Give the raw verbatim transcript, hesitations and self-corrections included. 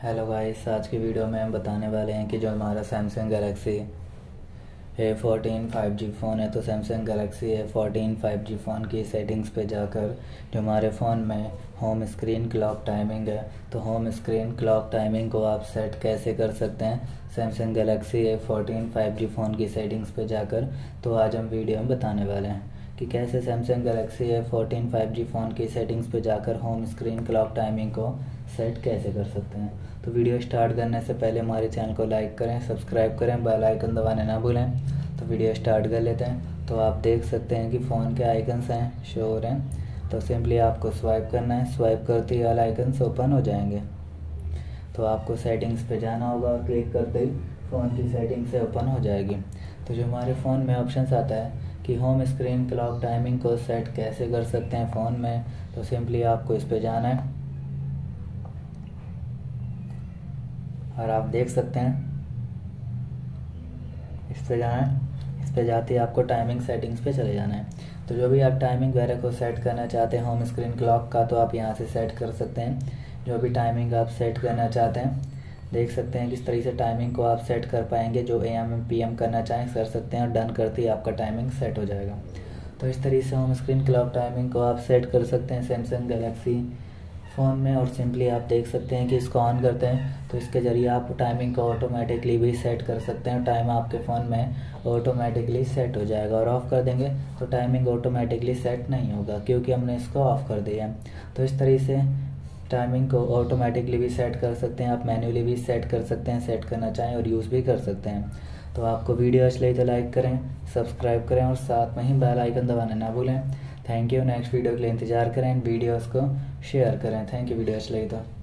Hello guys, आज की video में हम बताने वाले हैं कि जो हमारा Samsung Galaxy A fourteen five G phone है, तो Samsung Galaxy A fourteen five G phone की सेटिंग्स पे जाकर जो हमारे फ़ोन में होम स्क्रीन क्लॉक टाइमिंग है, तो होम स्क्रीन क्लॉक टाइमिंग को आप सेट कैसे कर सकते हैं Samsung Galaxy A fourteen five G phone की सेटिंग्स पे जाकर। तो आज हम वीडियो में बताने वाले हैं कि कैसे Samsung Galaxy A fourteen five G phone की सेटिंग्स पे जाकर होम स्क्रीन क्लॉक टाइमिंग को सेट कैसे कर सकते हैं। तो वीडियो स्टार्ट करने से पहले हमारे चैनल को लाइक करें, सब्सक्राइब करें, बेल आइकन दबाने ना भूलें। तो वीडियो स्टार्ट कर लेते हैं। तो आप देख सकते हैं कि फ़ोन के आइकन्स हैं, शो हो रहे हैं। तो सिंपली आपको स्वाइप करना है, स्वाइप करते ही ऑल आइकन्स ओपन हो जाएंगे। तो आपको सेटिंग्स पे जाना होगा और क्लिक करते ही फ़ोन की सेटिंग्स से ओपन हो जाएगी। तो जो हमारे फ़ोन में ऑप्शंस आता है कि होम स्क्रीन क्लॉक टाइमिंग को सेट कैसे कर सकते हैं फ़ोन में, तो सिंपली आपको इस पर जाना है और आप देख सकते हैं इस पे जाना है। इस पे जाते ही आपको टाइमिंग सेटिंग्स पे चले जाना है। तो जो भी आप टाइमिंग वगैरह को सेट करना चाहते हैं होम स्क्रीन क्लॉक का, तो आप यहाँ से सेट कर सकते हैं जो भी टाइमिंग आप सेट करना चाहते हैं। देख सकते हैं किस तरीके से टाइमिंग को आप सेट कर पाएंगे, जो ए एम पी एम करना चाहें कर सकते हैं और डन करते ही आपका टाइमिंग सेट हो जाएगा। तो इस तरीके से होम स्क्रीन क्लॉक टाइमिंग को आप सेट कर सकते हैं सैमसंग गैलेक्सी फ़ोन में। और सिंपली आप देख सकते हैं कि इसको ऑन करते हैं तो इसके ज़रिए आप टाइमिंग को ऑटोमेटिकली भी सेट कर सकते हैं। टाइम आपके फ़ोन में ऑटोमेटिकली सेट हो जाएगा और ऑफ़ कर देंगे तो टाइमिंग ऑटोमेटिकली सेट नहीं होगा, क्योंकि हमने इसको ऑफ़ कर दिया है। तो इस तरीके से टाइमिंग को ऑटोमेटिकली भी सेट कर सकते हैं, आप मैन्युअली भी सेट कर सकते हैं, सेट करना चाहें और यूज़ भी कर सकते हैं। तो आपको वीडियो अच्छी लगी तो लाइक करें, सब्सक्राइब करें और साथ में ही बेल आइकन दबाना ना भूलें। Thank you. नेक्स्ट वीडियो के लिए इंतजार करें, वीडियोस को शेयर करें। Thank you. वीडियो अच्छा लगी तो।